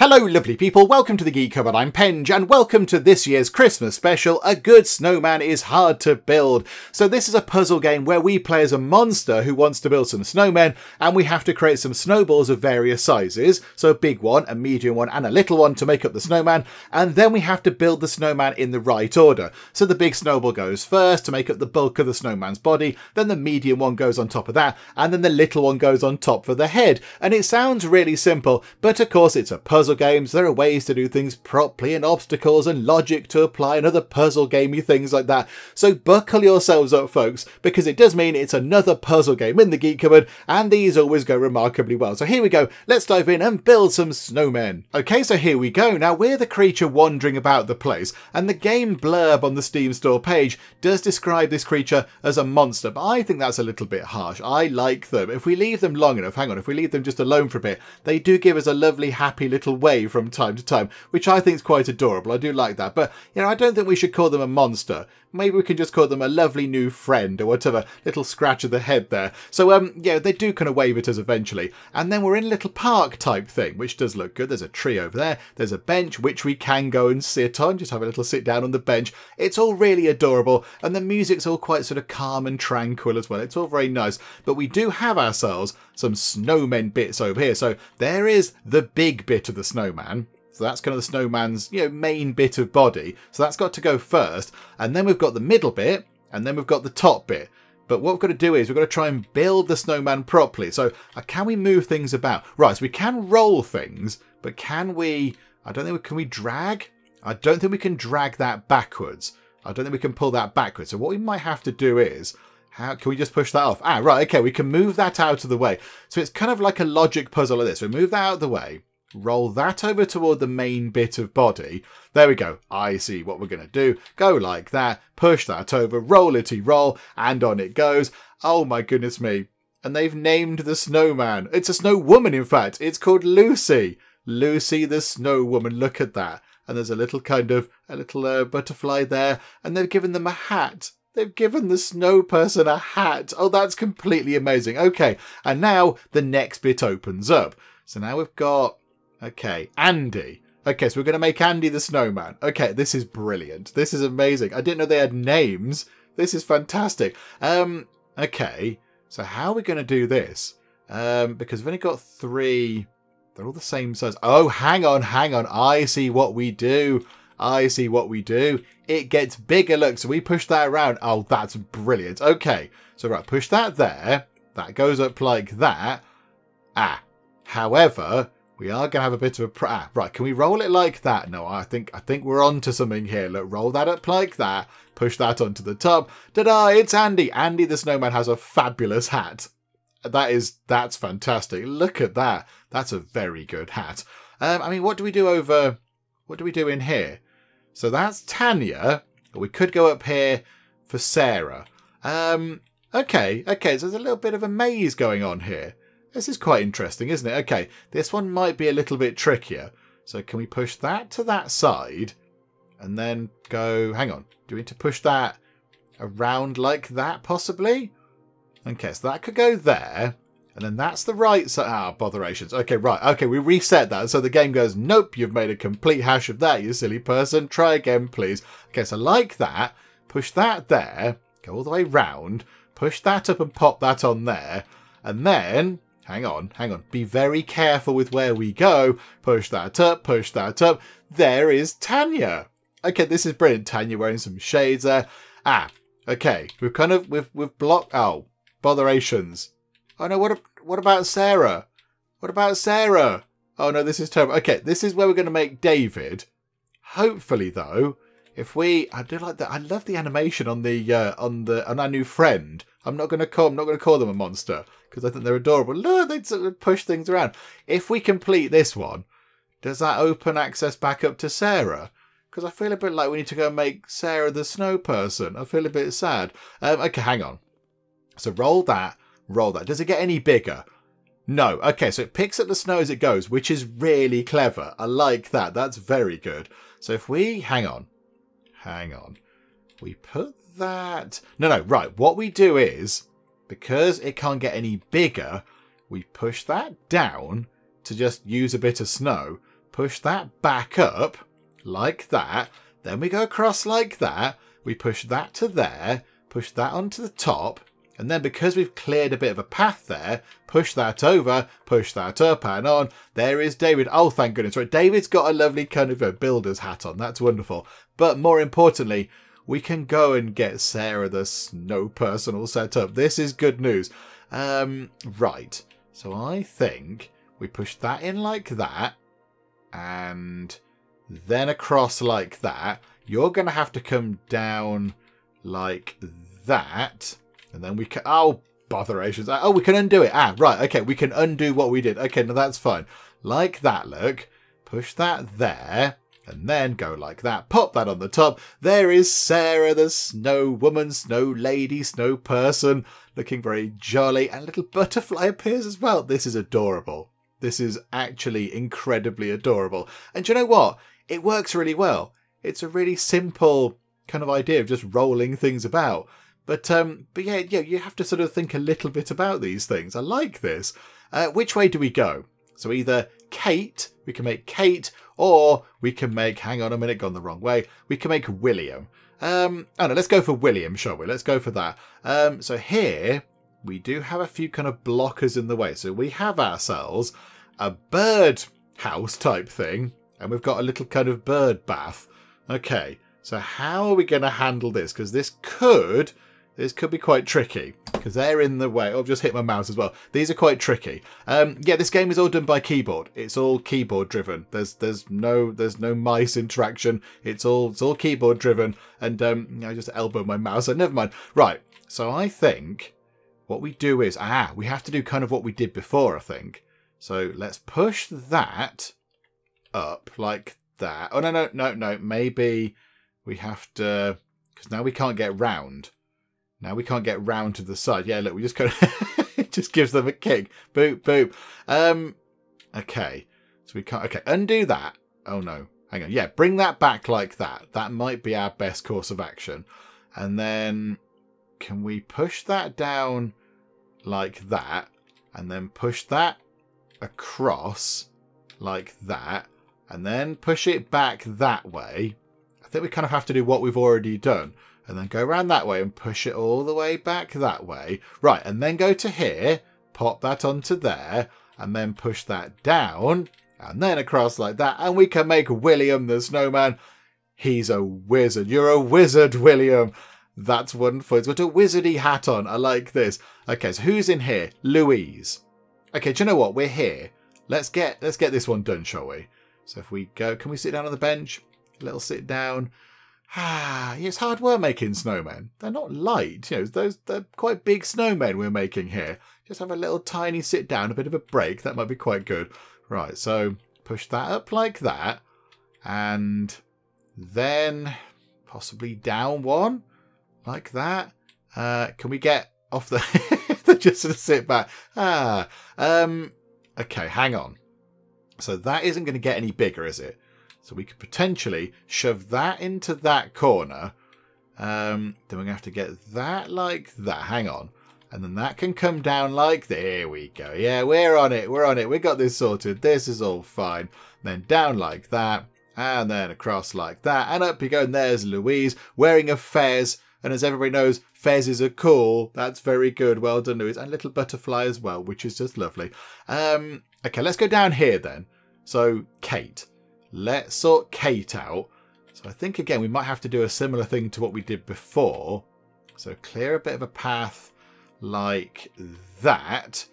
Hello lovely people, welcome to the Geek Cupboard, I'm Penge, and welcome to this year's Christmas special, A Good Snowman is Hard to Build. So this is a puzzle game where we play as a monster who wants to build some snowmen, and we have to create some snowballs of various sizes, so a big one, a medium one, and a little one to make up the snowman, and then we have to build the snowman in the right order. So the big snowball goes first to make up the bulk of the snowman's body, then the medium one goes on top of that, and then the little one goes on top for the head. And it sounds really simple, but of course it's a puzzle games, there are ways to do things properly and obstacles and logic to apply and other puzzle gamey things like that. So buckle yourselves up folks, because it does mean it's another puzzle game in the Geek Cupboard, and these always go remarkably well. So here we go, let's dive in and build some snowmen. Okay, so here we go. Now we're the creature wandering about the place, and the game blurb on the Steam store page does describe this creature as a monster, but I think that's a little bit harsh. I like them. If we leave them long enough, hang on, if we leave them just alone for a bit, they do give us a lovely happy little way from time to time, which I think is quite adorable. I do like that, but you know, I don't think we should call them a monster. Maybe we can just call them a lovely new friend or whatever. Little scratch of the head there. So yeah, they do kind of wave at us eventually, and then we're in a little park type thing, which does look good. There's a tree over there, there's a bench which we can go and sit on, just have a little sit down on the bench. It's all really adorable, and the music's all quite sort of calm and tranquil as well. It's all very nice, but we do have ourselves some snowmen bits over here. So there is the big bit of the snowman. So that's kind of the snowman's, you know, main bit of body. So that's got to go first. And then we've got the middle bit, and then we've got the top bit. But what we've got to do is we've got to try and build the snowman properly. So can we move things about? Right, so we can roll things, but can we, I don't think we, can we drag? I don't think we can drag that backwards. I don't think we can pull that backwards. So what we might have to do is, how can we just push that off? Ah, right, okay, we can move that out of the way. So it's kind of like a logic puzzle like this. We move that out of the way. Roll that over toward the main bit of body. There we go. I see what we're going to do. Go like that, push that over, rollity roll, and on it goes. Oh my goodness me. And they've named the snowman. It's a snow woman, in fact. It's called Lucy. Lucy the snow woman. Look at that. And there's a little kind of, a little butterfly there. And they've given them a hat. They've given the snow person a hat. Oh, that's completely amazing. Okay. And now the next bit opens up. So now we've got, okay, Andy. Okay, so we're going to make Andy the snowman. Okay, this is brilliant. This is amazing. I didn't know they had names. This is fantastic. Okay, so how are we going to do this? Because we've only got three. They're all the same size. Oh, hang on, hang on. I see what we do. I see what we do. It gets bigger, look. So we push that around. Oh, that's brilliant. Okay, so right, push that there. That goes up like that. Ah, however, we are going to have a bit of a... right, can we roll it like that? No, I think we're on to something here. Look, roll that up like that. Push that onto the top. Ta-da, it's Andy. Andy the snowman has a fabulous hat. That's fantastic. Look at that. That's a very good hat. I mean, what do we do over... what do we do in here? So that's Tanya. We could go up here for Sarah. Okay, so there's a little bit of a maze going on here. This is quite interesting, isn't it? Okay, this one might be a little bit trickier. So can we push that to that side and then go, hang on, do we need to push that around like that possibly? Okay, so that could go there. And then that's the right side. Ah, botherations. Okay, right. Okay, we reset that. So the game goes, nope, you've made a complete hash of that, you silly person. Try again, please. Okay, so like that, push that there, go all the way round, push that up and pop that on there. And then... hang on, hang on. Be very careful with where we go. Push that up, push that up. There is Tanya. Okay, this is brilliant. Tanya wearing some shades there. Ah, okay. We've kind of, we've blocked, oh, botherations. Oh no, what about Sarah? What about Sarah? Oh no, this is terrible. Okay, this is where we're going to make David. Hopefully though, if we, I do like that. I love the animation on our new friend. I'm not going to call them a monster, because I think they're adorable. Look, they sort of push things around. If we complete this one, does that open access back up to Sarah? Because I feel a bit like we need to go and make Sarah the snow person. I feel a bit sad. Okay, hang on. So roll that, roll that. Does it get any bigger? No. Okay, so it picks up the snow as it goes, which is really clever. I like that. That's very good. So if we, hang on, hang on. We put that... no, no, right. What we do is... because it can't get any bigger, we push that down to just use a bit of snow, push that back up like that, then we go across like that, we push that to there, push that onto the top, and then because we've cleared a bit of a path there, push that over, push that up and on. There is David. Oh, thank goodness. Right, David's got a lovely kind of a builder's hat on. That's wonderful. But more importantly, we can go and get Sarah the snow person all set up. This is good news. Right. So I think we push that in like that and then across like that. You're going to have to come down like that. And then we can... Oh, botherations. Oh, we can undo it. Ah, right. Okay, we can undo what we did. Okay, no, that's fine. Like that, look. Push that there. And then go like that. Pop that on the top. There is Sarah, the snow woman, snow lady, snow person. Looking very jolly. And a little butterfly appears as well. This is adorable. This is actually incredibly adorable. And do you know what? It works really well. It's a really simple kind of idea of just rolling things about. But yeah, you have to sort of think a little bit about these things. I like this. Which way do we go? So either Kate, we can make Kate, or we can make, hang on a minute, gone the wrong way. We can make William. Oh no, let's go for William, shall we? Let's go for that. So here we do have a few kind of blockers in the way. So we have ourselves a bird house type thing, and we've got a little kind of bird bath. Okay, so how are we going to handle this? Because this could be quite tricky because they're in the way. Oh, I've just hit my mouse as well. These are quite tricky. Yeah, this game is all done by keyboard. It's all keyboard driven. There's no mice interaction. It's all keyboard driven. And I just elbowed my mouse. So never mind. Right. So I think what we do is we have to do kind of what we did before. I think so. Let's push that up like that. Oh no. Maybe we have to because now we can't get round. Now we can't get round to the side. Yeah, look, we just kind of... it just gives them a kick. Boop, boop. Okay. So we can't... Okay, undo that. Oh, no. Hang on. Yeah, bring that back like that. That might be our best course of action. And then can we push that down like that? And then push that across like that? And then push it back that way? I think we kind of have to do what we've already done. And then go around that way and push it all the way back that way. Right, and then go to here, pop that onto there, and then push that down, and then across like that. And we can make William the snowman. He's a wizard. You're a wizard, William. That's wonderful. He's got a wizardy hat on. I like this. Okay, so who's in here? Louise. Okay, do you know what? We're here. Let's get this one done, shall we? So if we go, can we sit down on the bench? A little sit down. It's hard work making snowmen. They're not light, you know, they're quite big snowmen we're making here. Just have a little tiny sit down, a bit of a break. That might be quite good. Right, so push that up like that. And then possibly down one like that. Can we get off the... they just sort of sit back. Okay, hang on. So that isn't going to get any bigger, is it? So we could potentially shove that into that corner. Then we're going to have to get that like that. Hang on. And then that can come down like... There we go. Yeah, we're on it. We're on it. We got this sorted. This is all fine. Then down like that. And then across like that. And up you go. And there's Louise wearing a fez. And as everybody knows, fezzes are cool. That's very good. Well done, Louise. And little butterfly as well, which is just lovely. Okay, let's go down here then. So, Kate. Let's sort Kate out. So I think, again, we might have to do a similar thing to what we did before. So clear a bit of a path like that,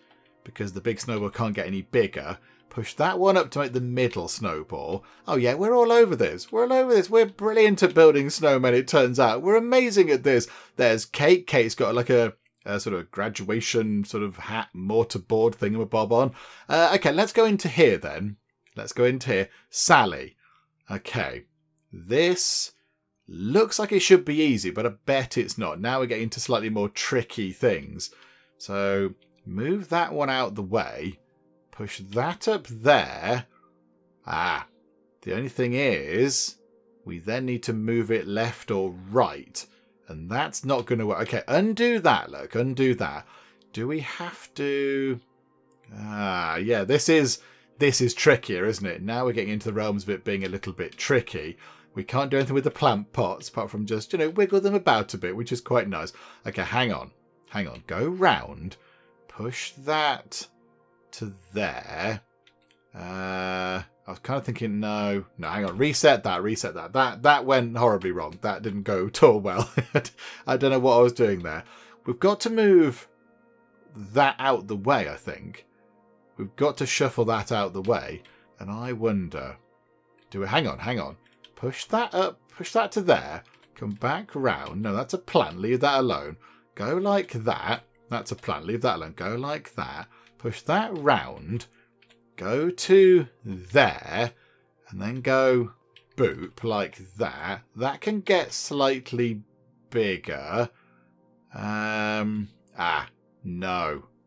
because the big snowball can't get any bigger. Push that one up to make the middle snowball. Oh, yeah, we're all over this. We're all over this. We're brilliant at building snowmen, it turns out. We're amazing at this. There's Kate. Kate's got like a sort of graduation sort of hat, mortarboard thingamabob on. Okay, let's go into here then. Let's go into here. Sally. Okay. This looks like it should be easy, but I bet it's not. Now we're getting into slightly more tricky things. So move that one out the way. Push that up there. The only thing is we then need to move it left or right. And that's not going to work. Okay, undo that, look. Undo that. Do we have to... yeah, this is... This is trickier, isn't it? Now we're getting into the realms of it being a little bit tricky. We can't do anything with the plant pots apart from just, you know, wiggle them about a bit, which is quite nice. Okay, hang on. Hang on. Go round. Push that to there. I was kind of thinking, no, hang on. Reset that. That went horribly wrong. That didn't go at all well. I don't know what I was doing there. We've got to move that out the way, I think. We've got to shuffle that out the way. And I wonder, do we... Hang on. Push that up. Push that to there. Come back round. No, that's a plant. Leave that alone. Go like that. That's a plant. Leave that alone. Go like that. Push that round. Go to there. And then go boop like that. That can get slightly bigger. No.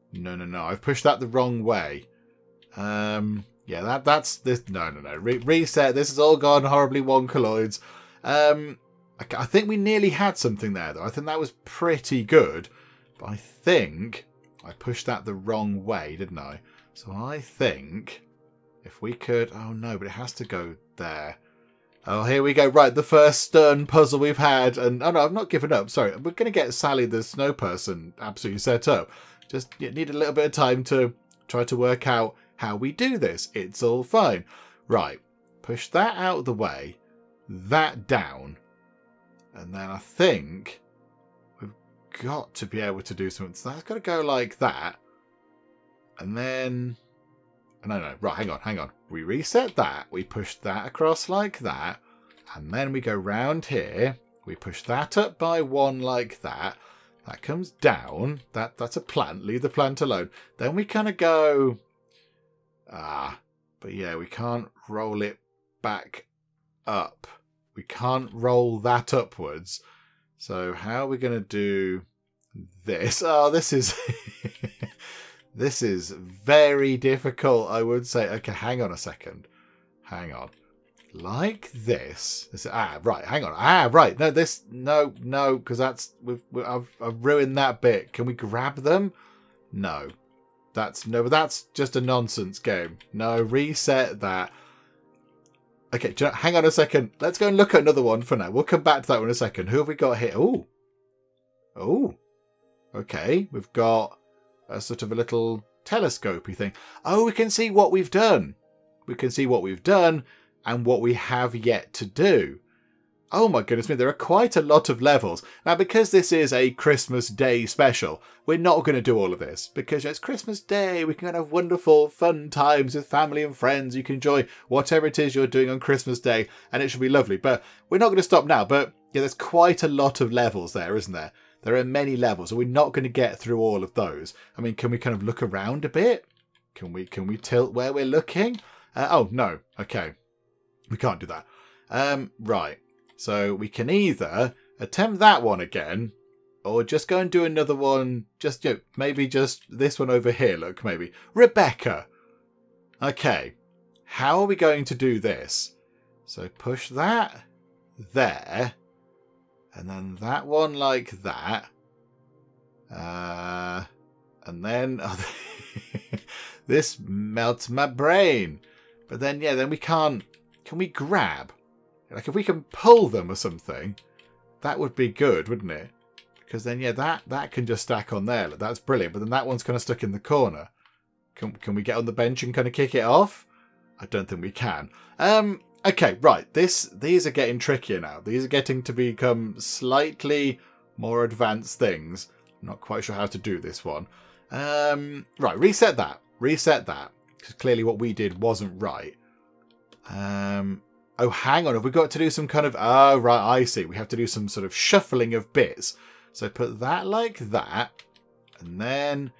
I've pushed that the wrong way. Yeah, that's this. No. Reset. This has all gone horribly wonkaloids. I think we nearly had something there, though. I think that was pretty good. But I think I pushed that the wrong way, didn't I? So I think if we could... Oh, no, but it has to go there. Oh, here we go. Right, the first stern puzzle we've had. And oh, no, I've not given up. Sorry. We're going to get Sally the Snow Person absolutely set up. Just need a little bit of time to try to work out how we do this. It's all fine. Right. Push that out of the way. That down. And then I think we've got to be able to do something. So that's got to go like that. And then... No. Right, hang on. We reset that. We push that across like that. And then we go round here. We push that up by one like that. That comes down. That's a plant. Leave the plant alone. Then we kind of go... But yeah, we can't roll it back up. We can't roll that upwards. So how are we going to do this? Oh, this is... This is very difficult, I would say. Okay, hang on a second. Hang on. Like this. Right, hang on. Right. No, this... No, because that's... I've ruined that bit. Can we grab them? No. That's just a nonsense game. No, reset that. Okay, do you know, hang on a second. Let's go and look at another one for now. We'll come back to that one in a second. Who have we got here? Oh. Okay, we've got a sort of a little telescopey thing. Oh, we can see what we've done. We can see what we've done and what we have yet to do. Oh my goodness me, there are quite a lot of levels. Now, because this is a Christmas Day special, we're not going to do all of this. Because it's Christmas Day, we can have wonderful, fun times with family and friends. You can enjoy whatever it is you're doing on Christmas Day, and it should be lovely. But we're not going to stop now. But yeah, there's quite a lot of levels there, isn't there? There are many levels, and we're not going to get through all of those. I mean, can we kind of look around a bit? Can we tilt where we're looking? Oh, no. Okay. We can't do that. Right. So we can either attempt that one again, or just go and do another one. Just, you know, maybe just this one over here. Look, maybe Rebecca. Okay, how are we going to do this? So push that there, and then that one like that, and then oh, this melts my brain. But then, yeah, then we can't. Can we grab? Like, if we can pull them or something, that would be good, wouldn't it? Because then, yeah, that can just stack on there. Like, that's brilliant. But then that one's kind of stuck in the corner. Can we get on the bench and kind of kick it off? I don't think we can. Okay, right. These are getting trickier now. These are getting to become slightly more advanced things. I'm not quite sure how to do this one. Right, reset that. Because clearly what we did wasn't right. Oh, hang on. Have we got to do some kind of... Oh, right. I see. We have to do some sort of shuffling of bits. So put that like that. And then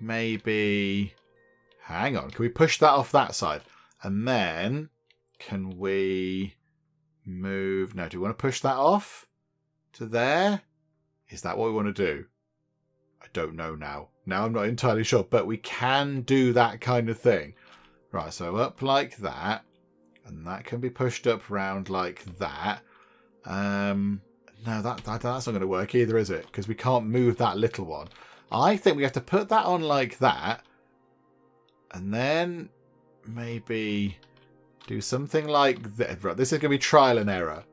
maybe... Hang on. Can we push that off that side? And then can we move... No, do we want to push that off to there? Is that what we want to do? I don't know now. Now I'm not entirely sure. But we can do that kind of thing. Right. So up like that. And that can be pushed up round like that. No, that's not going to work either, is it? Because we can't move that little one. I think we have to put that on like that. And then maybe do something like that. Right, this is going to be trial and error.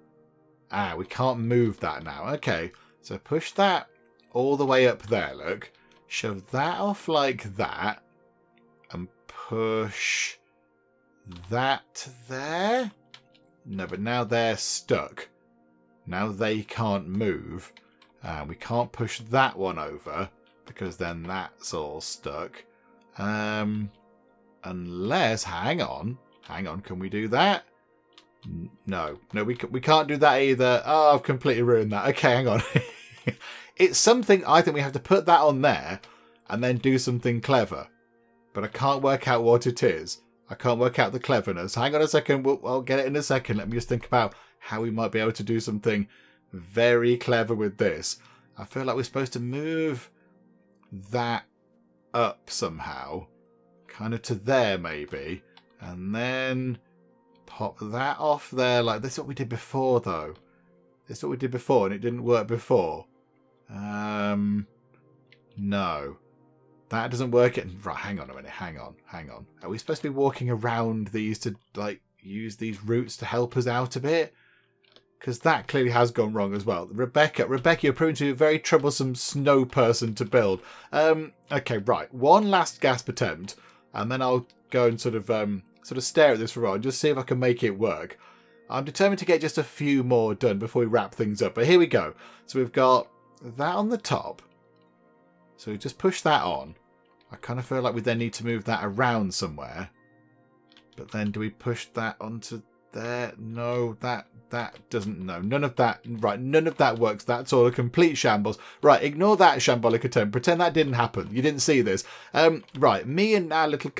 Ah, we can't move that now. Okay, so push that all the way up there, look. Shove that off like that. And push that there. No, but now they're stuck. Now they can't move. We can't push that one over because then that's all stuck. Unless, hang on, can we do that? No, we can't do that either. Oh, I've completely ruined that. Okay, hang on. It's something, I think we have to put that on there and then do something clever. But I can't work out what it is. I can't work out the cleverness. Hang on a second, I'll get it in a second. Let me just think about how we might be able to do something very clever with this. I feel like we're supposed to move that up somehow. Kind of to there, maybe. And then pop that off there. Like, this is what we did before, though. This is what we did before, and it didn't work before. No. That doesn't work. Right, hang on a minute. Hang on. Are we supposed to be walking around these to, like, use these roots to help us out a bit? Because that clearly has gone wrong as well. Rebecca, you're proving to be a very troublesome snow person to build. Okay, right. One last gasp attempt, and then I'll go and sort of stare at this for a while and just see if I can make it work. I'm determined to get just a few more done before we wrap things up. But here we go. So we've got that on the top. So we just push that on. I kind of feel like we then need to move that around somewhere. But then do we push that onto there? No, that doesn't. No, none of that. Right, none of that works. That's all a complete shambles. Right, ignore that shambolic attempt. Pretend that didn't happen. You didn't see this. Right, me and our little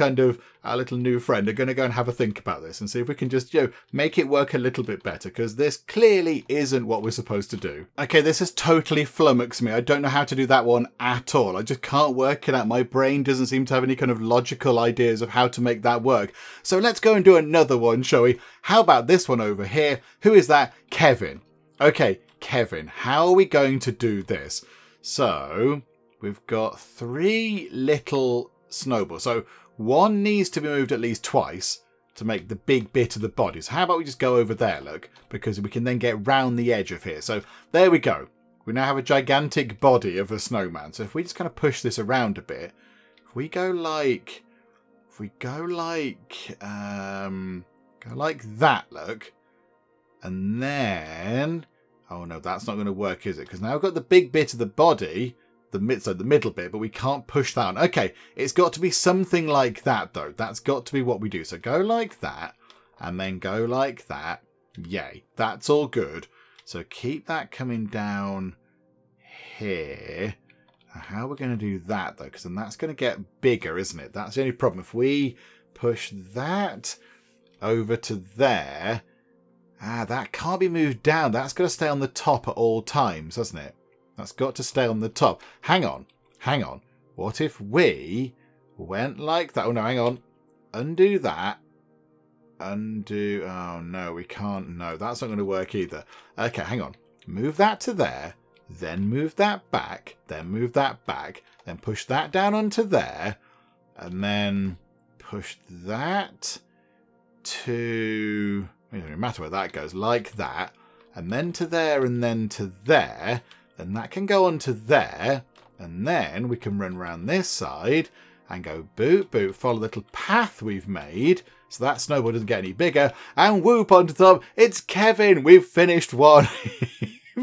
new friend are going to go and have a think about this and see if we can just, make it work a little bit better, because this clearly isn't what we're supposed to do. Okay, this has totally flummoxed me. I don't know how to do that one at all. I just can't work it out. My brain doesn't seem to have any kind of logical ideas of how to make that work. So let's go and do another one, shall we? How about this one over here? Who is that? Kevin. Okay, Kevin, how are we going to do this? So we've got three little snowballs. So one needs to be moved at least twice to make the big bit of the body. So how about we just go over there, look, because we can then get round the edge of here. So there we go. We now have a gigantic body of a snowman. So if we just kind of push this around a bit, if we go like that, look, and then, oh no, that's not going to work, is it? Because now we've got the big bit of the body, the middle bit, but we can't push that on. Okay, it's got to be something like that, though. That's got to be what we do. So go like that, and then go like that. Yay, that's all good. So keep that coming down here. How are we going to do that, though? Because then that's going to get bigger, isn't it? That's the only problem. If we push that over to there, that can't be moved down. That's got to stay on the top at all times, hasn't it? That's got to stay on the top. Hang on. What if we went like that? Oh, no, hang on. Undo that. Undo. Oh, no, we can't. No, that's not going to work either. Okay, hang on. Move that to there. Then move that back. Then move that back. Then push that down onto there. And then push that to... It doesn't matter where that goes. Like that. And then to there. And then to there. And that can go onto there, and then we can run around this side and go boop, boop, follow the little path we've made, so that snowball doesn't get any bigger, and whoop onto the top. It's Kevin. We've finished one.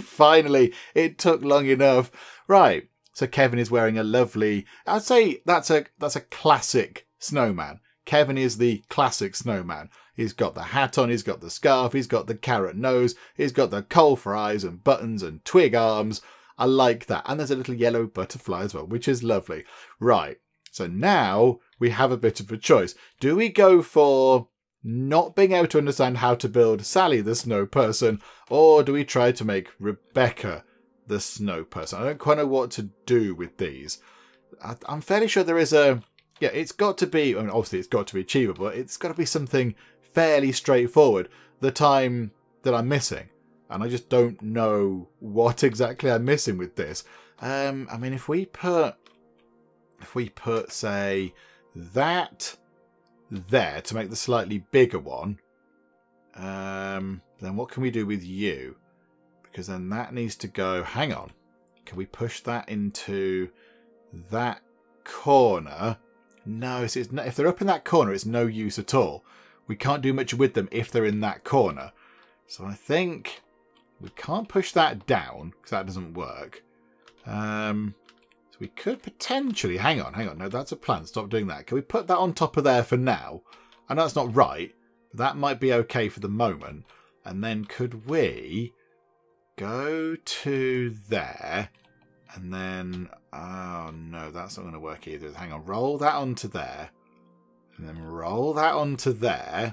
Finally, it took long enough. Right, so Kevin is wearing a lovely, I'd say that's a classic snowman. Kevin is the classic snowman. He's got the hat on, he's got the scarf, he's got the carrot nose, he's got the coal for eyes and buttons and twig arms. I like that. And there's a little yellow butterfly as well, which is lovely. Right, so now we have a bit of a choice. Do we go for not being able to understand how to build Sally the snow person, or do we try to make Rebecca the snow person? I don't quite know what to do with these. I'm fairly sure there is a... Yeah, it's got to be... I mean, obviously, it's got to be achievable. It's got to be something fairly straightforward. The time that I'm missing, and I just don't know what exactly I'm missing with this. I mean, if we put say that there to make the slightly bigger one. Then what can we do with you? Because then that needs to go... Hang on. Can we push that into that corner? No, so it's not, if they're up in that corner, it's no use at all. We can't do much with them if they're in that corner. So I think we can't push that down because that doesn't work. So we could potentially... Hang on. No, that's a plan. Stop doing that. Can we put that on top of there for now? I know that's not right. But that might be okay for the moment. And then could we go to there? And then... Oh, no, that's not going to work either. Hang on. Roll that onto there. And then roll that onto there.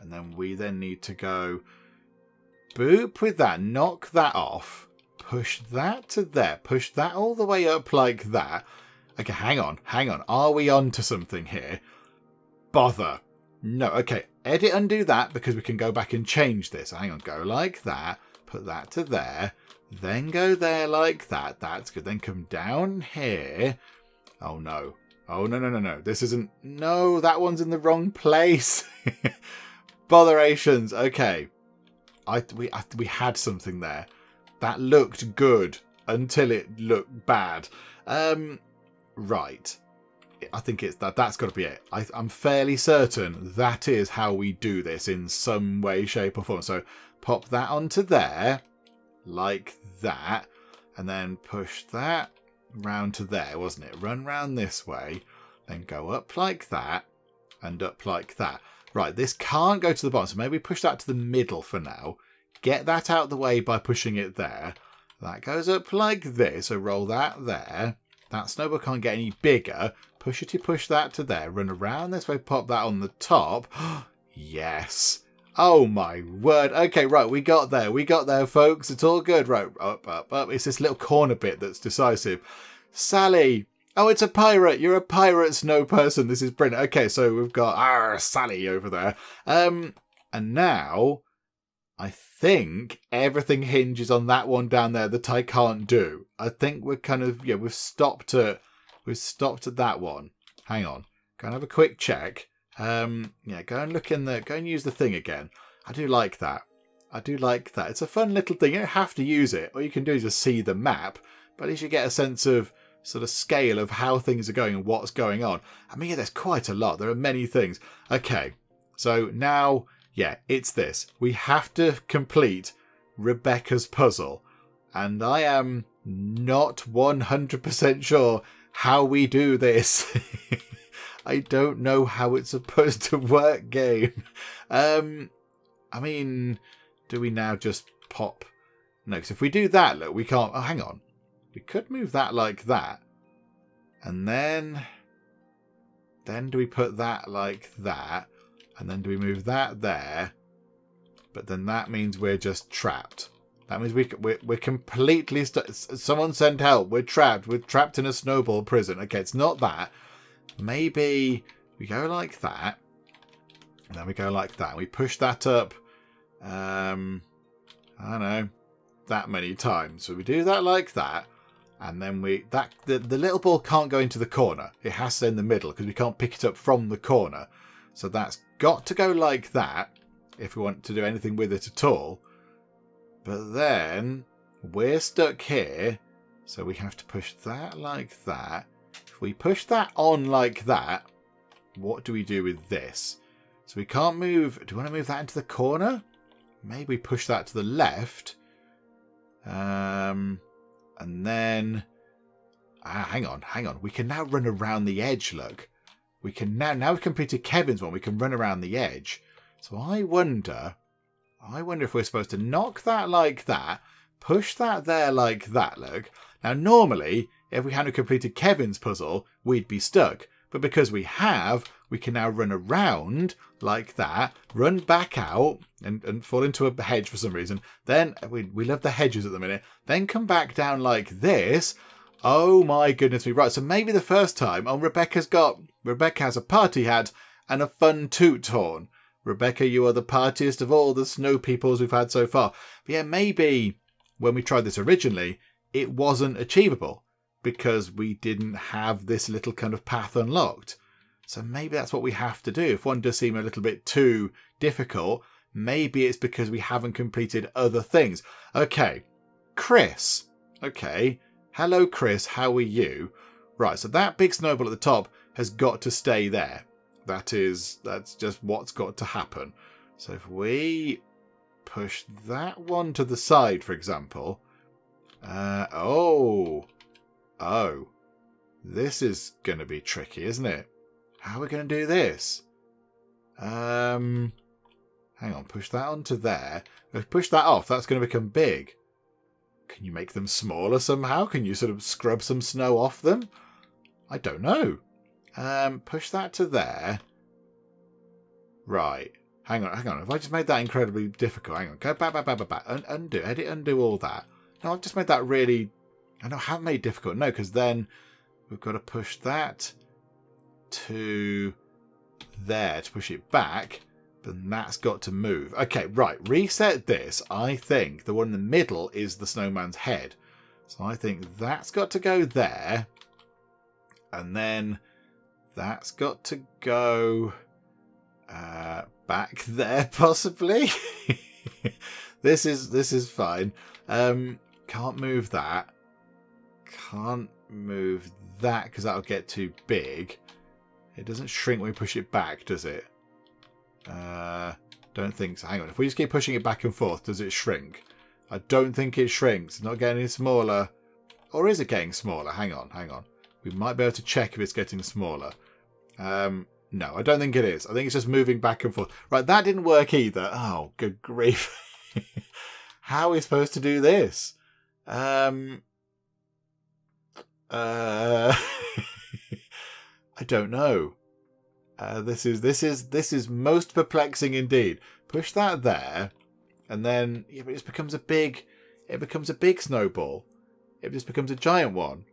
And then we then need to go... Boop with that. Knock that off. Push that to there. Push that all the way up like that. Okay, hang on. Are we onto something here? Bother. No, okay. Edit, undo that because we can go back and change this. Hang on, go like that. Put that to there. Then go there like that. That's good. Then come down here. Oh, no. Oh, no. This isn't... No, that one's in the wrong place. Botherations. Okay. We had something there. That looked good until it looked bad. Right. I think it's that. That's got to be it. I'm fairly certain that is how we do this in some way, shape or form. So pop that onto there like that and then push that round to there, wasn't it? Run round this way, then go up like that and up like that. Right, this can't go to the bottom, so maybe push that to the middle for now. Get that out of the way by pushing it there. That goes up like this, so roll that there. That snowball can't get any bigger. Push that to there. Run around this way, pop that on the top. Yes. Oh my word. Okay, right, we got there, folks. It's all good. Right, up. It's this little corner bit that's decisive. Sally. Oh, it's a pirate. You're a pirate snow person. This is brilliant. Okay, so we've got Sally over there. And now I think everything hinges on that one down there that I can't do. I think we're kind of, yeah, we've stopped at that one. Hang on. Go and have a quick check. Yeah, go and look in the, go and use the thing again. I do like that. It's a fun little thing. You don't have to use it. All you can do is just see the map, but at least you get a sense of sort of scale of how things are going and what's going on. I mean, yeah, there's quite a lot. There are many things. Okay. So now, yeah, it's this. We have to complete Rebecca's puzzle. And I am not 100% sure how we do this. I don't know how it's supposed to work, game. I mean, do we now just pop? No, because if we do that, look, we can't... Oh, hang on. We could move that like that. And then... Then do we put that like that? And then do we move that there? But then that means we're just trapped. That means we're completely... Someone send help. We're trapped. We're trapped in a snowball prison. Okay, it's not that. Maybe we go like that. And then we go like that. We push that up. I don't know. That many times. So we do that like that. And then the little ball can't go into the corner. It has to in the middle because we can't pick it up from the corner. So that's got to go like that if we want to do anything with it at all. But then we're stuck here. So we have to push that like that. If we push that on like that, what do we do with this? So we can't move. Do we want to move that into the corner? Maybe push that to the left. And then hang on, we can now run around the edge. Look, we can now we've completed Kevin's one. We can run around the edge. So I wonder if we're supposed to knock that like that, push that there like that. Look, now normally if we hadn't completed Kevin's puzzle we'd be stuck, but because we have, we can now run around like that, run back out and fall into a hedge for some reason. Then we love the hedges at the minute. Then come back down like this. Oh my goodness me. Right, so maybe the first time on Rebecca has a party hat and a fun toot horn. Rebecca, you are the partiest of all the snow peoples we've had so far. But yeah, maybe when we tried this originally, it wasn't achievable because we didn't have this little kind of path unlocked. So maybe that's what we have to do. If one does seem a little bit too difficult, maybe it's because we haven't completed other things. Okay, Chris. Okay, hello Chris, how are you? Right, so that big snowball at the top has got to stay there. That's just what's got to happen. So if we push that one to the side, for example, oh, this is going to be tricky, isn't it? How are we going to do this? Hang on, push that onto there. If we push that off, that's going to become big. Can you make them smaller somehow? Can you sort of scrub some snow off them? I don't know. Push that to there. Right. Hang on, hang on. Have I just made that incredibly difficult? Hang on. Go back, back, back, back, back. Undo. Edit, undo all that. No, I've just made that really... I know I haven't made it difficult. No, because then we've got to push that to there to push it back. Then that's got to move. Okay, right. Reset this. I think the one in the middle is the snowman's head. So I think that's got to go there. And then... that's got to go back there, possibly. this is fine. Can't move that. Can't move that because that'll get too big. It doesn't shrink when we push it back, does it? Don't think so. Hang on. If we just keep pushing it back and forth, does it shrink? I don't think it shrinks. It's not getting any smaller. Or is it getting smaller? Hang on. Hang on. We might be able to check if it's getting smaller. No, I don't think it is. I think it's just moving back and forth. Right, that didn't work either. Oh, good grief. How are we supposed to do this? I don't know. This is most perplexing indeed. Push that there, and then yeah, but it just becomes a big. It becomes a big snowball. It just becomes a giant one.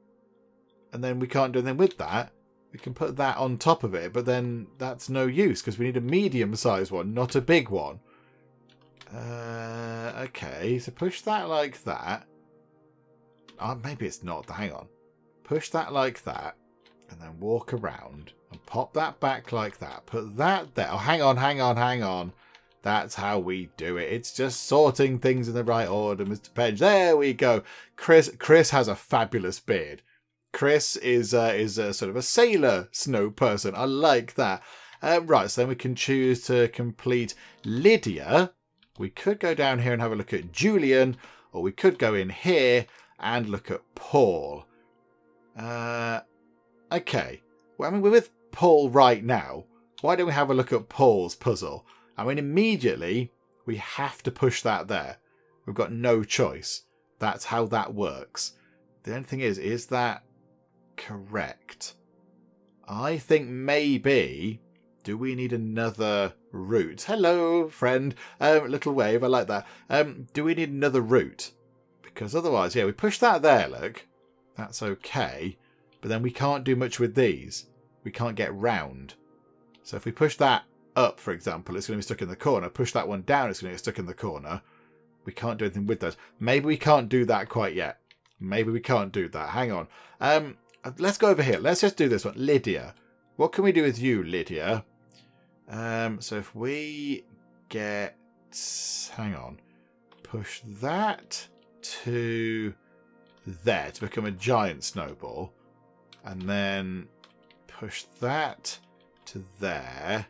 And then we can't do anything with that. We can put that on top of it, but then that's no use because we need a medium-sized one, not a big one. Okay, so push that like that. Oh, maybe it's not. Hang on. Push that like that, and then walk around and pop that back like that. Put that there. Oh, hang on, hang on, hang on. That's how we do it. It's just sorting things in the right order, Mr. Page. There we go. Chris has a fabulous beard. Chris is a sort of a sailor snow person. I like that. Right, so then we can choose to complete Lydia. We could go down here and have a look at Julian, or we could go in here and look at Paul. Okay. Well, I mean, we're with Paul right now. Why don't we have a look at Paul's puzzle? I mean, immediately we have to push that there. We've got no choice. That's how that works. The only thing is that... correct. I think maybe do we need another route? Hello friend, little wave, I like that. Do we need another route? Because otherwise, yeah, we push that there, look, that's okay, but then we can't do much with these. We can't get round. So if we push that up, for example, it's going to be stuck in the corner. Push that one down, it's going to get stuck in the corner. We can't do anything with those. Maybe we can't do that quite yet. Maybe we can't do that. Hang on. Let's go over here. Let's just do this one. Lydia. What can we do with you, Lydia? So if we get... hang on. Push that to there to become a giant snowball. And then push that to there.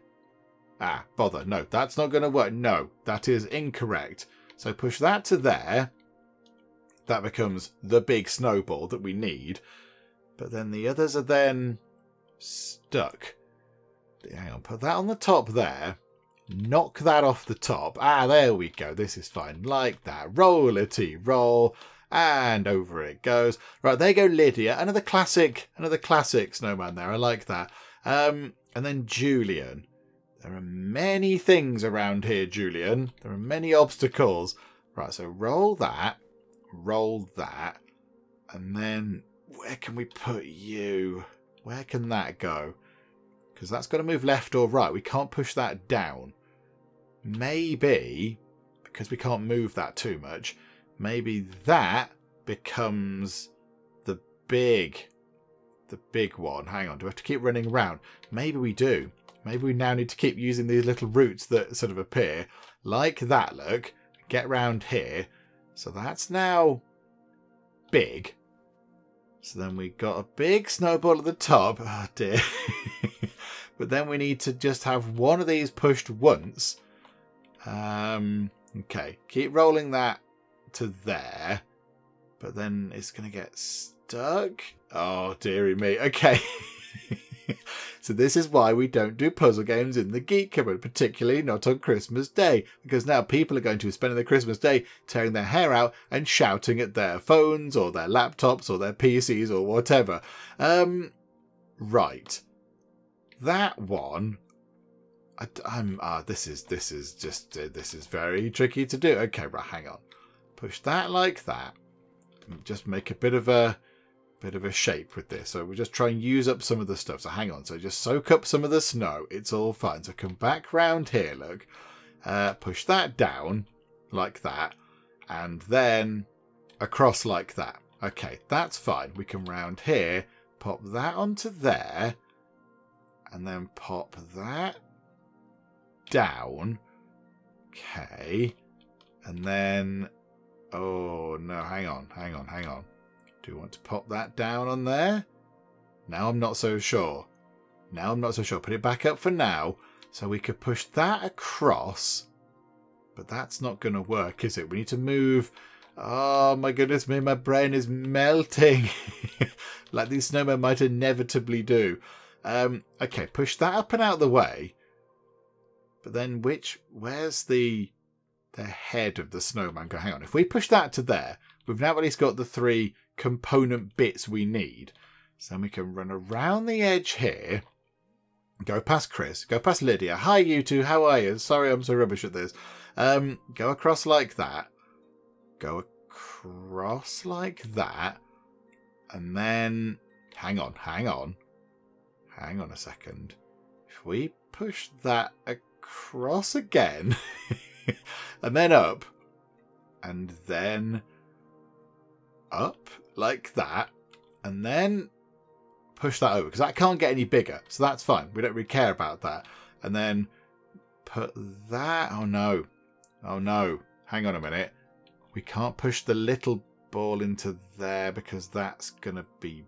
Ah, bother. No, that's not going to work. No, that is incorrect. So push that to there. That becomes the big snowball that we need. But then the others are then stuck. Hang on, put that on the top there. Knock that off the top. Ah, there we go. This is fine. Like that. Rollity roll. And over it goes. Right, there you go, Lydia. Another classic snowman there. I like that. And then Julian. There are many things around here, Julian. There are many obstacles. Right, so roll that. Roll that. And then... where can we put you? Where can that go? Because that's got to move left or right. We can't push that down. Maybe, because we can't move that too much, maybe that becomes the big the big one. Hang on, do I have to keep running around? Maybe we do. Maybe we now need to keep using these little routes that sort of appear. Like that, look. Get round here. So that's now big. So then we got a big snowball at the top. Oh dear. But then we need to just have one of these pushed once. Okay, keep rolling that to there. But then it's going to get stuck. Oh, dearie me. Okay. So this is why we don't do puzzle games in the Geek Cupboard, particularly not on Christmas Day, because now people are going to be spending their Christmas Day tearing their hair out and shouting at their phones or their laptops or their PCs or whatever. Right. That one, this is very tricky to do. Okay, right, hang on. Push that like that. Just make a bit of a shape with this. So we'll just try and use up some of the stuff. So hang on. So just soak up some of the snow. It's all fine. So come back round here. Look, push that down like that, and then across like that. Okay, that's fine. We come round here. Pop that onto there. And then pop that down. Okay. And then, oh no, hang on. Do you want to pop that down on there? Now I'm not so sure. Put it back up for now. So we could push that across. But that's not going to work, is it? We need to move. Oh my goodness me, my brain is melting. Like these snowmen might inevitably do. Okay, push that up and out of the way. But then where's the head of the snowman? Go, hang on. If we push that to there, we've now at least got the three component bits we need. So then we can run around the edge here. Go past Chris. Go past Lydia. Hi, you two. How are you? Sorry, I'm so rubbish at this. Go across like that. Go across like that. And then... Hang on a second. If we push that across again, and then up, and then up like that, and then push that over, because that can't get any bigger, so that's fine. We don't really care about that. And then put that... Oh no. Hang on a minute. We can't push the little ball into there, because that's going to be...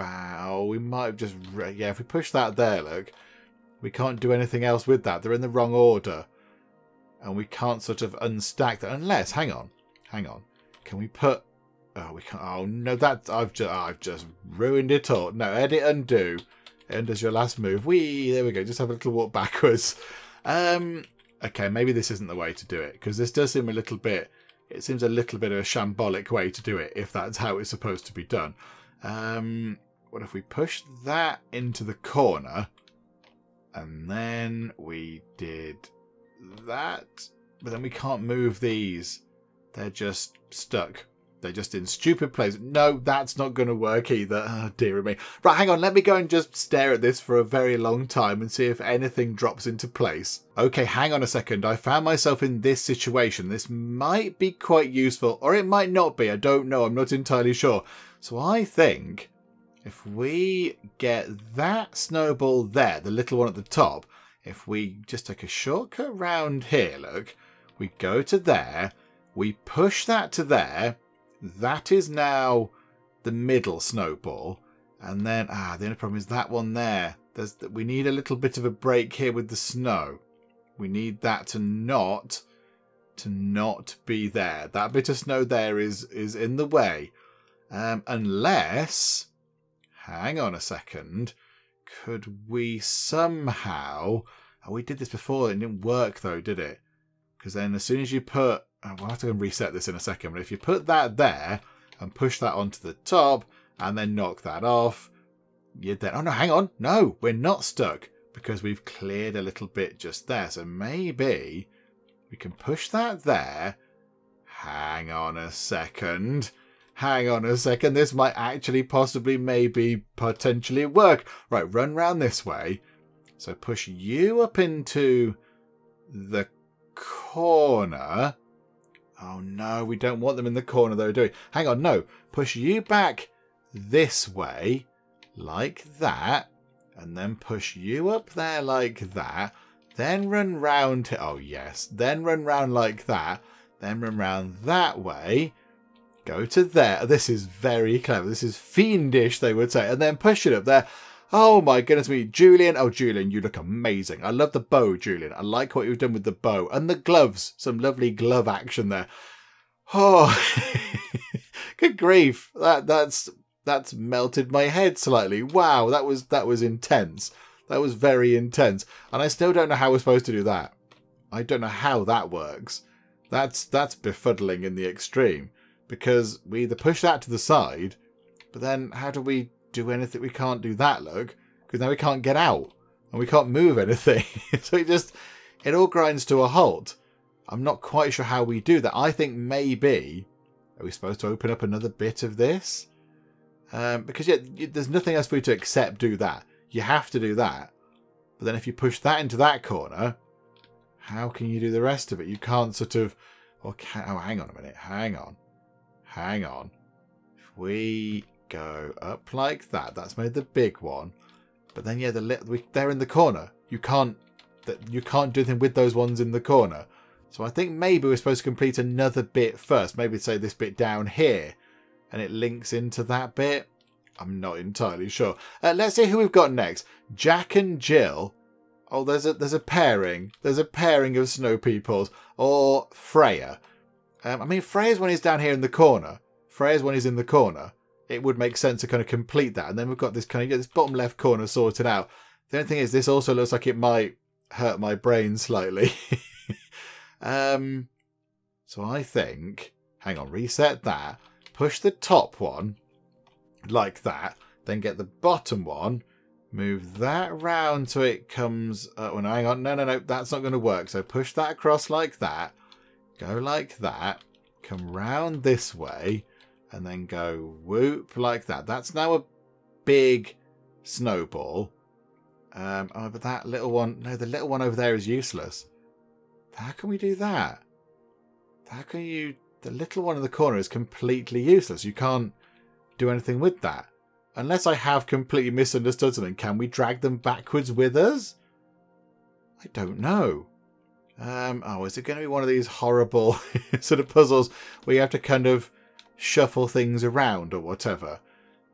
Oh, we might have just... Yeah, if we push that there, look, we can't do anything else with that. They're in the wrong order. And we can't sort of unstack that. Unless, hang on. Can we put... Oh, we can't... Oh, no, that... I've just ruined it all. No, edit, undo. Undoes your last move. Whee! There we go. Just have a little walk backwards. Okay, maybe this isn't the way to do it. Because this does seem a little bit... It seems a little bit of a shambolic way to do it, if that's how it's supposed to be done. What if we push that into the corner and then we did that, but then we can't move these. They're just stuck. They're just in stupid places. No, that's not going to work either. Oh, dear me. Right, hang on. Let me go and just stare at this for a very long time and see if anything drops into place. Okay, hang on a second. I found myself in this situation. This might be quite useful, or it might not be. I don't know. I'm not entirely sure. So I think if we get that snowball there, the little one at the top, if we just take a shortcut round here, look, we go to there, we push that to there. That is now the middle snowball. And then, the only problem is that one there. We need a little bit of a break here with the snow. We need that to not be there. That bit of snow there is in the way. Unless, hang on a second, could we somehow... Oh, we did this before. It didn't work though, did it? Because then as soon as you put... Oh, we'll have to go and reset this in a second. But if you put that there and push that onto the top and then knock that off, you're then... Oh, no, hang on. No, we're not stuck because we've cleared a little bit just there. So maybe we can push that there. Hang on a second. This might actually possibly maybe potentially work. Right, run round this way. So push you up into the corner... Oh no, we don't want them in the corner though, do we? Hang on, no. Push you back this way, like that, and then push you up there like that, then run round to, oh yes, then run round like that, then run round that way, go to there. This is very clever. This is fiendish, they would say, and then push it up there. Oh my goodness me, Julian. Oh, Julian, you look amazing. I love the bow, Julian. I like what you've done with the bow and the gloves. Some lovely glove action there. Oh, good grief. That's melted my head slightly. Wow, that was intense. That was very intense. And I still don't know how we're supposed to do that. I don't know how that works. That's befuddling in the extreme, because we either push that to the side, but then how do we do anything? We can't do that, look, because now we can't get out and we can't move anything. So it all grinds to a halt. I'm not quite sure how we do that. I think maybe, are we supposed to open up another bit of this? Because yeah, there's nothing else for you to accept do that. You have to do that. But then if you push that into that corner, how can you do the rest of it? You can't sort of, or can, oh, hang on a minute. Hang on. If we go up like that, that's made the big one. But then yeah, they're in the corner. You can't do anything with those ones in the corner. So I think maybe we're supposed to complete another bit first. Maybe say this bit down here, and it links into that bit. I'm not entirely sure. Let's see who we've got next. Jack and Jill. Oh, there's a pairing. There's a pairing of snow peoples. Or Freya. I mean, Freya's one is down here in the corner. Freya's one is in the corner. It would make sense to kind of complete that. And then we've got this kind of, yeah, this bottom left corner sorted out. The only thing is, this also looks like it might hurt my brain slightly. So I think, hang on, reset that. Push the top one like that, then get the bottom one, move that round so it comes, oh no, hang on, no, that's not going to work. So push that across like that, go like that, come round this way, and then go whoop like that. That's now a big snowball. Oh, but that little one, no, the little one over there is useless. How can we do that? How can you, the little one in the corner is completely useless. You can't do anything with that. Unless I have completely misunderstood something. Can we drag them backwards with us? I don't know. Oh, is it going to be one of these horrible sort of puzzles where you have to kind of shuffle things around or whatever?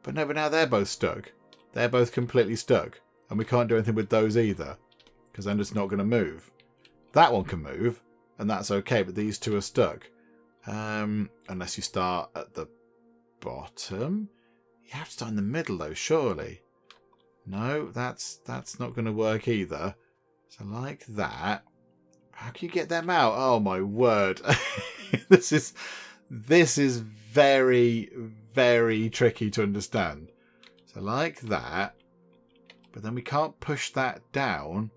But no, but now they're both stuck. They're both completely stuck. And we can't do anything with those either, because then it's not going to move. That one can move, and that's okay, but these two are stuck. Unless you start at the bottom. You have to start in the middle, though, surely. No, that's not going to work either. So like that. How can you get them out? Oh, my word. This is very, very tricky to understand. So like that. But then we can't push that down,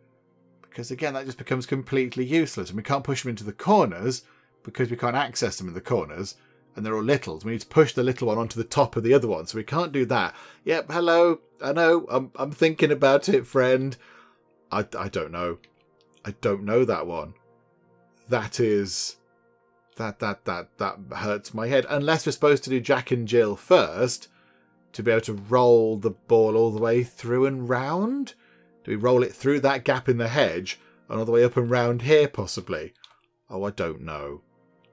because again, that just becomes completely useless. And we can't push them into the corners, because we can't access them in the corners. And they're all littles. We need to push the little one onto the top of the other one. So we can't do that. Yep, hello. I know. I'm thinking about it, friend. I don't know. I don't know that one. That is... That hurts my head. Unless we're supposed to do Jack and Jill first, to be able to roll the ball all the way through and round. Do we roll it through that gap in the hedge and all the way up and round here, possibly? Oh, I don't know.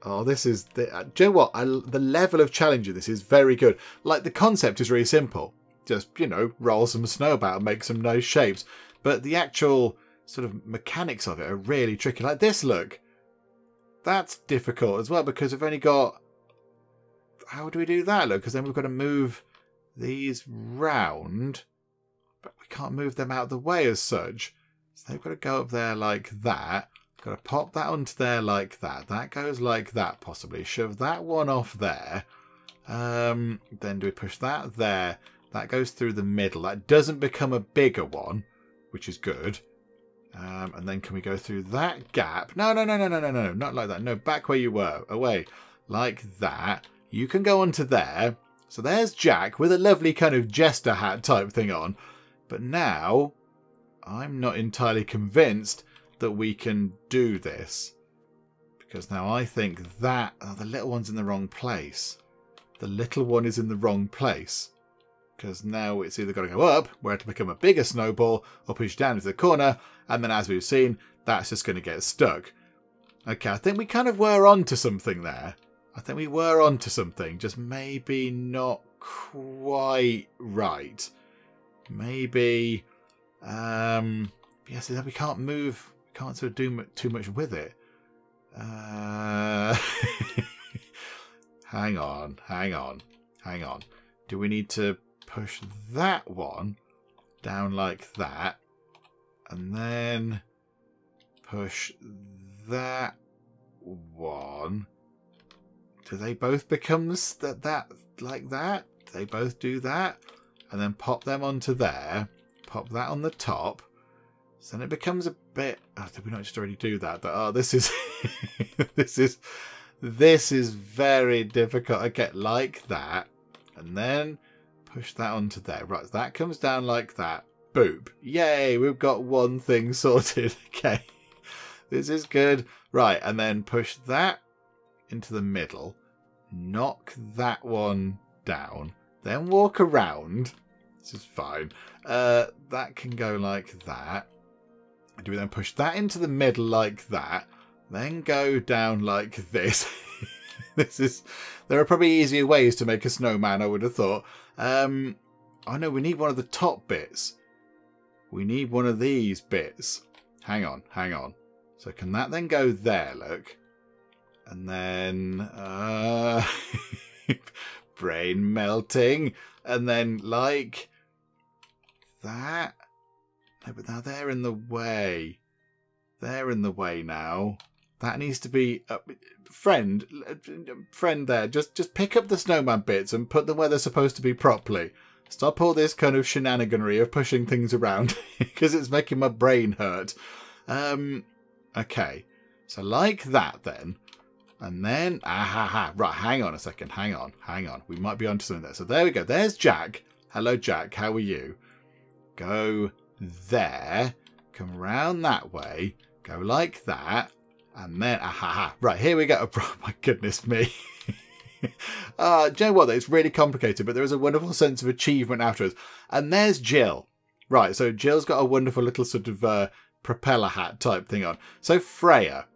Oh, this is... do you know what? The level of challenge in this is very good. Like, the concept is really simple. Just, you know, roll some snow about and make some nice shapes. But the actual sort of mechanics of it are really tricky. Like this, look. That's difficult as well, because we've only got... How do we do that, look? Because then we've got to move these round. But we can't move them out of the way as such. So they've got to go up there like that. Got to pop that onto there like that. That goes like that, possibly. Shove that one off there. Then do we push that there? That goes through the middle. That doesn't become a bigger one, which is good. And then can we go through that gap? No. Not like that. No, back where you were. Away. Like that. You can go onto there. So there's Jack with a lovely kind of jester hat type thing on. But now, I'm not entirely convinced that we can do this, because now I think that, oh, the little one's in the wrong place. The little one is in the wrong place. because now it's either going to go up, where to become a bigger snowball, or push down into the corner, and then as we've seen, that's just going to get stuck. Okay, I think we kind of were onto something there. I think we were onto something, just maybe not quite right. Maybe, yes, we can't move, can't sort of do too much with it. Hang on. Do we need to push that one down like that? And then push that one. Do they both become that like that? Do they both do that? And then pop them onto there. Pop that on the top. So then it becomes a bit... Oh, did we not just already do that? But, oh, this is... This is very difficult. Okay, like that. And then push that onto there. Right, that comes down like that. Boop. Yay, we've got one thing sorted. Okay, this is good. Right, and then push that into the middle. Knock that one down. Then walk around. This is fine. That can go like that. Do we then push that into the middle like that? Then go down like this. There are probably easier ways to make a snowman, I would have thought. Oh no, we need one of the top bits. We need one of these bits. Hang on. So can that then go there, look? And then... brain melting. And then like... that. No, but now they're in the way. They're in the way now. That needs to be... Friend there, just pick up the snowman bits and put them where they're supposed to be properly. Stop all this kind of shenaniganry of pushing things around because it's making my brain hurt. Okay. So like that then. And then... Right, hang on a second. We might be onto something there. So there we go. There's Jack. Hello, Jack. How are you? Go there. Come round that way. Go like that. And then... Right, here we go. Oh, my goodness me. Do you know what? It's really complicated, but there is a wonderful sense of achievement afterwards. And there's Jill. Right, so Jill's got a wonderful little sort of propeller hat type thing on. So Freya,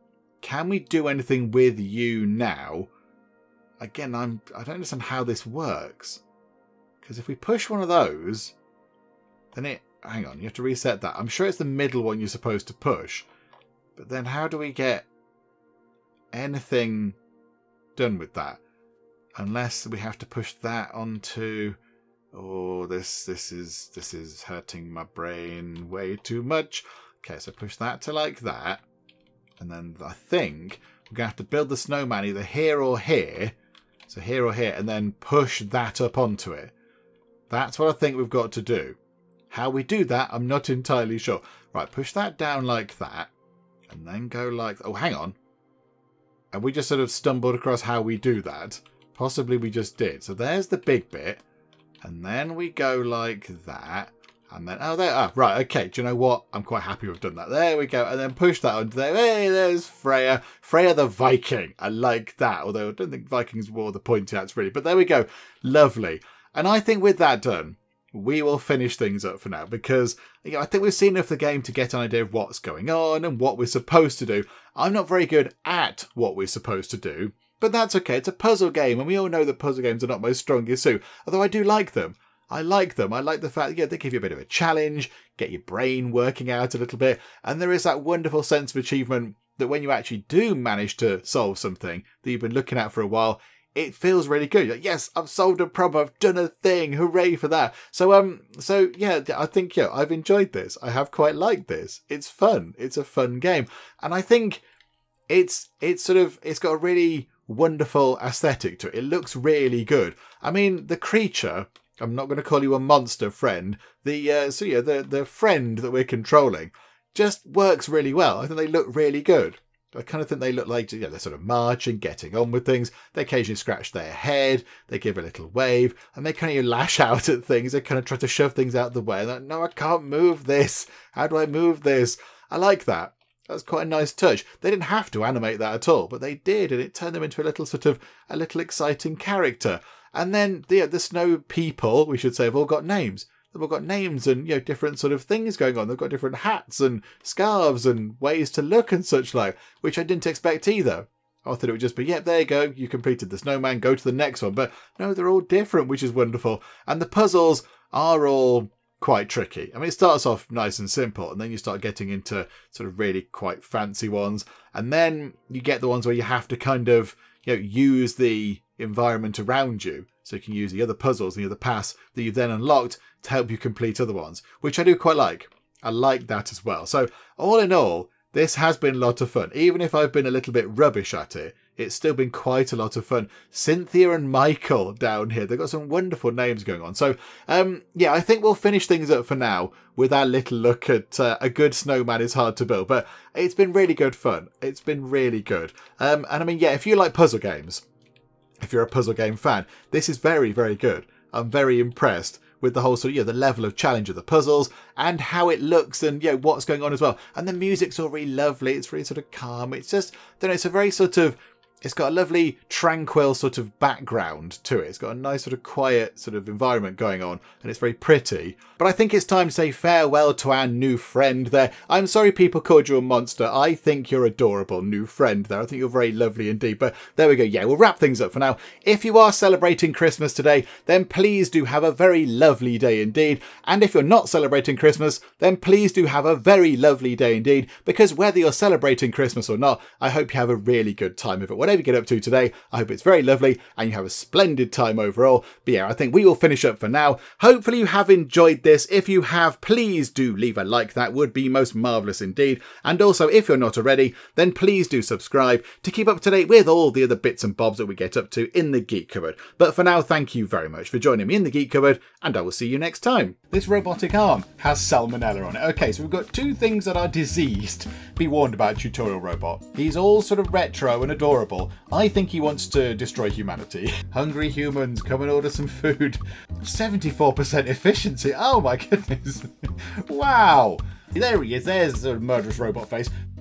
can we do anything with you now? Again, I don't understand how this works. Because if we push one of those... Then it... Hang on, you have to reset that. I'm sure it's the middle one you're supposed to push. But then how do we get anything done with that? Unless we have to push that onto... Oh, this is hurting my brain way too much. Okay, so push that to like that. And then I think we're going to have to build the snowman either here or here. So here or here. And then push that up onto it. That's what I think we've got to do. How we do that, I'm not entirely sure. Right, push that down like that. And then go like... Oh, hang on. And we just sort of stumbled across how we do that. Possibly we just did. So there's the big bit. And then we go like that. And then... Oh, there... Oh, right, okay. Do you know what? I'm quite happy we've done that. There we go. And then push that onto there. Hey, there's Freya. Freya the Viking. I like that. Although I don't think Vikings wore the pointy hats really. But there we go. Lovely. And I think with that done... We will finish things up for now because I think we've seen enough of the game to get an idea of what's going on and what we're supposed to do. I'm not very good at what we're supposed to do, but that's okay. It's a puzzle game and we all know that puzzle games are not my strongest suit, although I do like them. I like the fact that they give you a bit of a challenge, get your brain working out a little bit, and there is that wonderful sense of achievement that when you actually do manage to solve something that you've been looking at for a while, it feels really good. Like, yes, I've solved a problem. I've done a thing. Hooray for that. So yeah, I think, yeah, I've enjoyed this. I have quite liked this. It's fun. It's a fun game. And I think it's got a really wonderful aesthetic to it. It looks really good. I mean, the creature, I'm not going to call you a monster friend. The friend that we're controlling just works really well. I think they look really good. I kind of think they look like, you know, they're sort of marching, getting on with things. They occasionally scratch their head. They give a little wave and they kind of lash out at things. They kind of try to shove things out of the way. Like, no, I can't move this. How do I move this? I like that. That's quite a nice touch. They didn't have to animate that at all, but they did. And it turned them into a little exciting character. And then the snow people, we should say, have all got names. They've all got names and, you know, different sort of things going on. They've got different hats and scarves and ways to look and such like, which I didn't expect either. I thought it would just be, yep, there you go, you completed the snowman, go to the next one. But no, they're all different, which is wonderful. And the puzzles are all quite tricky. I mean, it starts off nice and simple, and then you start getting into sort of really quite fancy ones. And then you get the ones where you have to kind of, you know, use the environment around you. So you can use the other puzzles, the other paths that you've then unlocked to help you complete other ones, which I do quite like. I like that as well. So all in all, this has been a lot of fun. Even if I've been a little bit rubbish at it, it's still been quite a lot of fun. Cynthia and Michael down here, they've got some wonderful names going on. So, yeah, I think we'll finish things up for now with our little look at A Good Snowman is Hard to Build. But it's been really good fun. It's been really good. And I mean, yeah, if you like puzzle games, if you're a puzzle game fan, this is very, very good. I'm very impressed with the whole sort of, you know, the level of challenge of the puzzles and how it looks and, you know, what's going on as well. And the music's all really lovely. It's really sort of calm. It's just, I don't know, it's a very sort of, it's got a lovely tranquil sort of background to it. It's got a nice sort of quiet sort of environment going on and it's very pretty. But I think it's time to say farewell to our new friend there. I'm sorry people called you a monster. I think you're adorable, new friend there. I think you're very lovely indeed. But there we go. Yeah, we'll wrap things up for now. If you are celebrating Christmas today, then please do have a very lovely day indeed. And if you're not celebrating Christmas, then please do have a very lovely day indeed. Because whether you're celebrating Christmas or not, I hope you have a really good time of it. Whatever you get up to today, I hope it's very lovely and you have a splendid time overall. But yeah, I think we will finish up for now. Hopefully you have enjoyed this. If you have, please do leave a like. That would be most marvellous indeed. And also, if you're not already, then please do subscribe to keep up to date with all the other bits and bobs that we get up to in the Geek Cupboard. But for now, thank you very much for joining me in the Geek Cupboard, and I will see you next time. This robotic arm has salmonella on it. Okay, so we've got two things that are diseased. Be warned about Tutorial Robot. He's all sort of retro and adorable. I think he wants to destroy humanity. Hungry humans, come and order some food. 74% efficiency. Oh my goodness. Wow. There he is. There's the murderous robot face.